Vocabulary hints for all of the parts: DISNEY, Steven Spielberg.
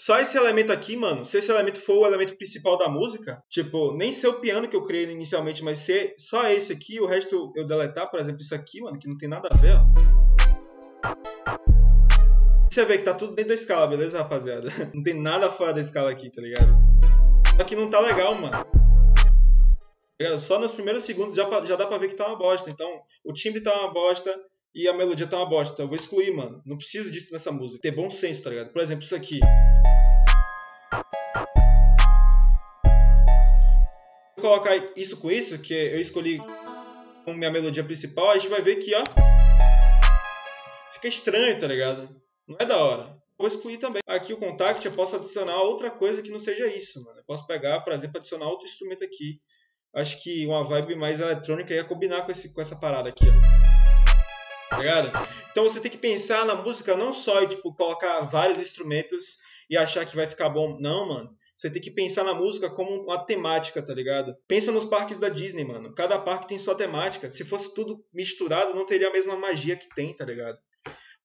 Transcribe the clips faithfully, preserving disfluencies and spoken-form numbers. Só esse elemento aqui, mano, se esse elemento for o elemento principal da música, tipo, nem ser o piano que eu criei inicialmente, mas ser só esse aqui, o resto eu deletar, por exemplo, isso aqui, mano, que não tem nada a ver, ó. Você vê que tá tudo dentro da escala, beleza, rapaziada? Não tem nada fora da escala aqui, tá ligado? Aqui não tá legal, mano. Só nos primeiros segundos já, já dá pra ver que tá uma bosta. Então, o timbre tá uma bosta e a melodia tá uma bosta. Então, eu vou excluir, mano. Não preciso disso nessa música. Ter bom senso, tá ligado? Por exemplo, isso aqui. Vou colocar isso com isso, que eu escolhi como minha melodia principal. A gente vai ver que, ó, fica estranho, tá ligado? Não é da hora. Vou excluir também. Aqui o contact, eu posso adicionar outra coisa que não seja isso, mano. Eu posso pegar, por exemplo, adicionar outro instrumento aqui. Acho que uma vibe mais eletrônica ia combinar com, esse, com essa parada aqui, ó. Tá ligado? Então você tem que pensar na música não só e, tipo, colocar vários instrumentos e achar que vai ficar bom. Não, mano. Você tem que pensar na música como uma temática, tá ligado? Pensa nos parques da Disney, mano. Cada parque tem sua temática. Se fosse tudo misturado, não teria a mesma magia que tem, tá ligado?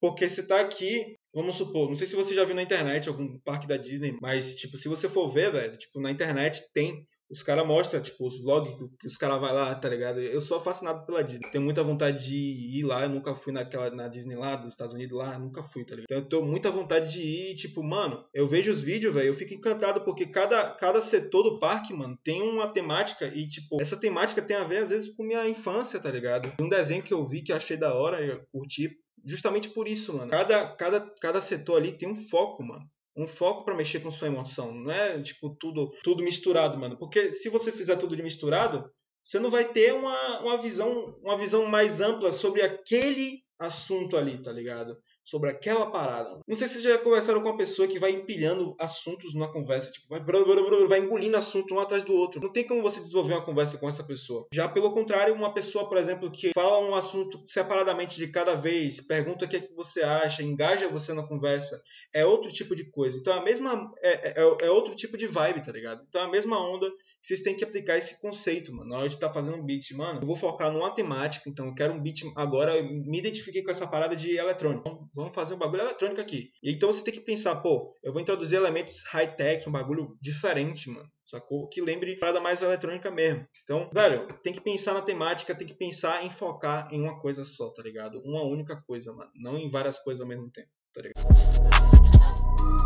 Porque você tá aqui, vamos supor, não sei se você já viu na internet algum parque da Disney, mas, tipo, se você for ver, velho, tipo, na internet tem... Os caras mostram, tipo, os vlogs que os caras vão lá, tá ligado? Eu sou fascinado pela Disney. Tenho muita vontade de ir lá. Eu nunca fui naquela, na Disney lá, dos Estados Unidos lá. Nunca fui, tá ligado? Então eu tenho muita vontade de ir. Tipo, mano, eu vejo os vídeos, velho. Eu fico encantado porque cada, cada setor do parque, mano, tem uma temática. E, tipo, essa temática tem a ver, às vezes, com minha infância, tá ligado? Um desenho que eu vi que achei da hora e eu curti. Justamente por isso, mano. Cada, cada, cada setor ali tem um foco, mano. Um foco pra mexer com sua emoção. Não é, tipo, tudo, tudo misturado, mano. Porque se você fizer tudo de misturado, você não vai ter uma, uma, visão, uma visão mais ampla sobre aquele assunto ali, tá ligado? Sobre aquela parada. Não sei se vocês já conversaram com uma pessoa que vai empilhando assuntos numa conversa. Tipo, vai, blá, blá, blá, vai engolindo assunto um atrás do outro. Não tem como você desenvolver uma conversa com essa pessoa. Já pelo contrário, uma pessoa, por exemplo, que fala um assunto separadamente de cada vez, pergunta o que é que você acha, engaja você na conversa, é outro tipo de coisa. Então é a mesma... É, é, é outro tipo de vibe, tá ligado? Então é a mesma onda que vocês têm que aplicar esse conceito, mano. Na hora de estar fazendo um beat, mano, eu vou focar numa temática. Então eu quero um beat... Agora eu me identifiquei com essa parada de eletrônico. Vamos fazer um bagulho eletrônico aqui. Então você tem que pensar, pô, eu vou introduzir elementos high-tech, um bagulho diferente, mano. Sacou? Que lembre parada mais eletrônica mesmo. Então, velho, tem que pensar na temática, tem que pensar em focar em uma coisa só, tá ligado? Uma única coisa, mano. Não em várias coisas ao mesmo tempo, tá ligado?